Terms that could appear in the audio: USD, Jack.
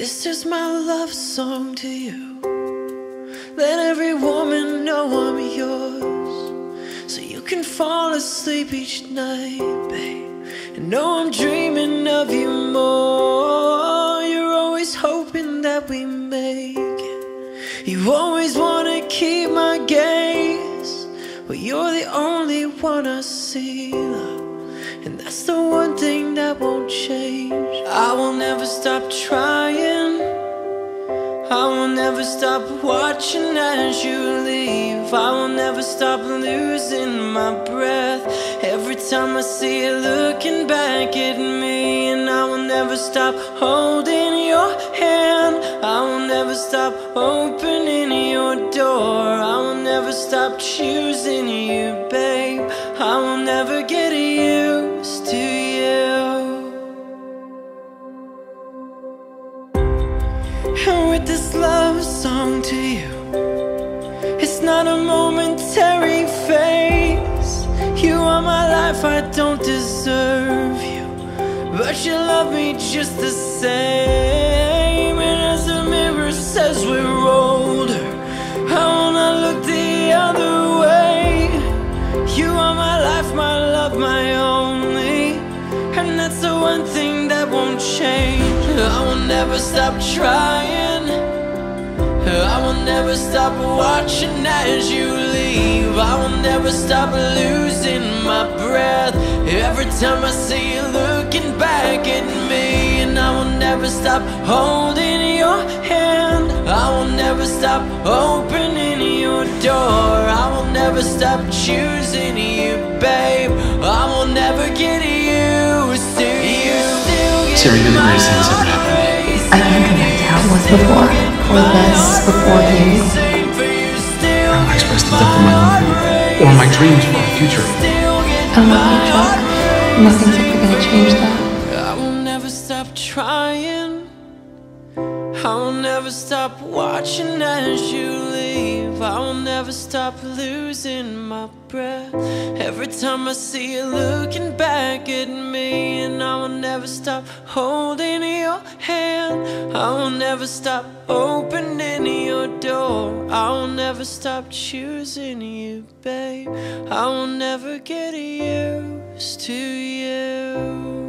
This is my love song to you. Let every woman know I'm yours, so you can fall asleep each night, babe, and know I'm dreaming of you more. You're always hoping that we make it. You always wanna keep my gaze, but you're the only one I see, love. And that's the one thing that won't change. I will never stop trying. I will never stop watching as you leave. I will never stop losing my breath every time I see you looking back at me. And I will never stop holding your hand. I will never stop opening your door. I will never stop choosing you, babe. I will never get you to you. And with this love song to you, it's not a momentary phase. You are my life, I don't deserve you, but you love me just the same. And as the mirror says we're older, I will not look the other way. You are my life, my love, my only. And that's the one thing that won't change. I will never stop trying. I will never stop watching as you leave. I will never stop losing my breath every time I see you looking back at me. And I will never stop holding your hand. I will never stop opening your door. I will never stop choosing you, babe. I will never get used to you. Terry, you're the greatest things ever happened. I can't go back to how it was before, or less before you. I don't express the love for my life, or my dreams for the future. I love you, Jack. Nothing's ever gonna change that. I will never stop trying. I will never stop watching as you leave. I will never stop losing my breath every time I see you looking back at me. And I will never stop holding your hand. I will never stop opening your door. I will never stop choosing you, babe. I will never get used to you.